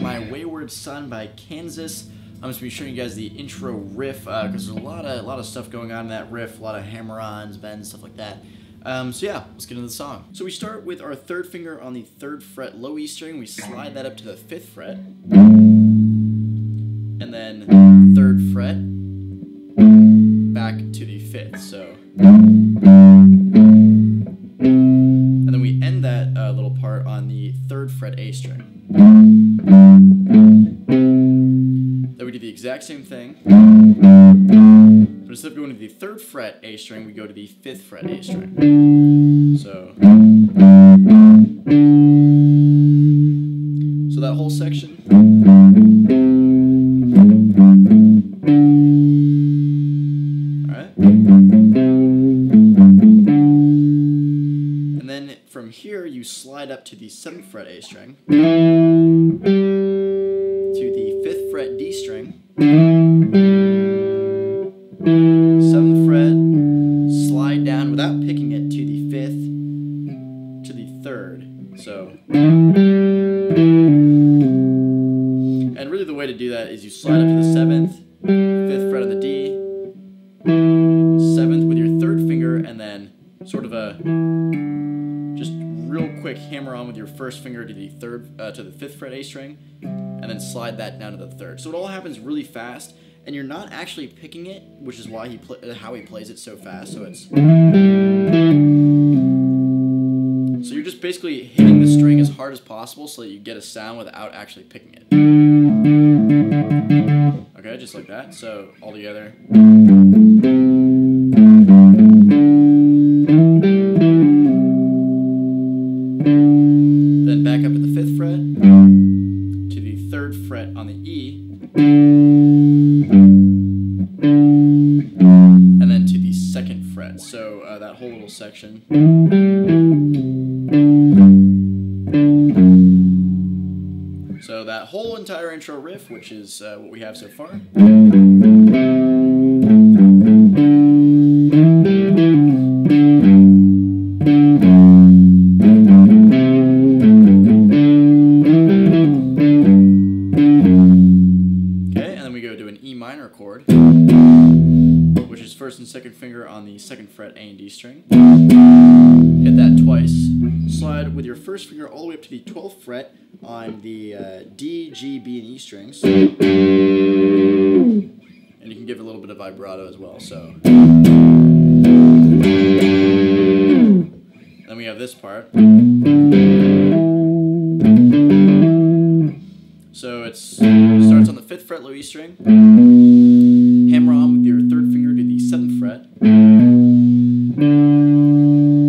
My Wayward Son by Kansas. I'm just going to be showing you guys the intro riff, because there's a lot of stuff going on in that riff, a lot of hammer-ons, bends, stuff like that. So yeah, let's get into the song. So we start with our third finger on the 3rd fret low E string, we slide that up to the 5th fret, and then 3rd fret, back to the 5th, so... And then we end that little part on the 3rd fret A string. Then we do the exact same thing. But instead of going to the 3rd fret A string, we go to the 5th fret A string. So that whole section. Alright. And then from here, you slide up to the 7th fret A string, to the 5th fret D string, 7th fret, slide down without picking it to the 5th, to the 3rd, so. And really the way to do that is you slide up to the 7th, 5th fret of the D, 7th with your 3rd finger, and then sort of a just real quick hammer on with your 1st finger to the 5th fret A string, and then slide that down to the 3rd. So it all happens really fast. And you're not actually picking it, which is why how he plays it so fast. So you're just basically hitting the string as hard as possible so that you get a sound without actually picking it. Okay, just like that. So all together. Then back up at the 5th fret to the 3rd fret on the E. And then to the 2nd fret, so that whole little section. So that whole entire intro riff, which is what we have so far. Chord, which is 1st and 2nd finger on the 2nd fret A and D string. Hit that twice. Slide with your 1st finger all the way up to the 12th fret on the D, G, B, and E strings. And you can give it a little bit of vibrato as well, so. Then we have this part. So it starts on the 5th fret low E string, hammer on with your 3rd finger to the 7th fret,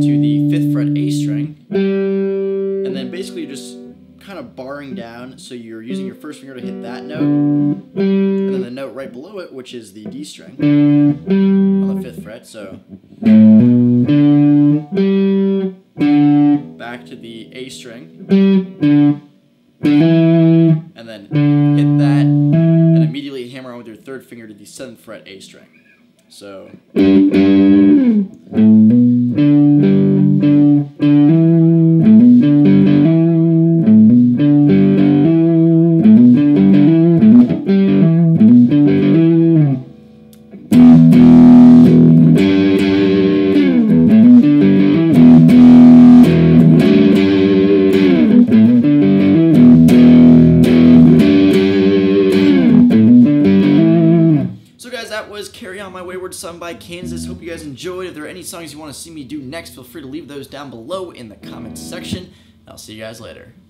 to the 5th fret A string, and then basically you're just kind of barring down, so you're using your 1st finger to hit that note, and then the note right below it, which is the D string, on the 5th fret, so back to the A string, and then hit that, and immediately hammer on with your 3rd finger to the 7th fret A string. So, that was Carry On, My Wayward Son by Kansas. Hope you guys enjoyed. If there are any songs you want to see me do next, feel free to leave those down below in the comments section. I'll see you guys later.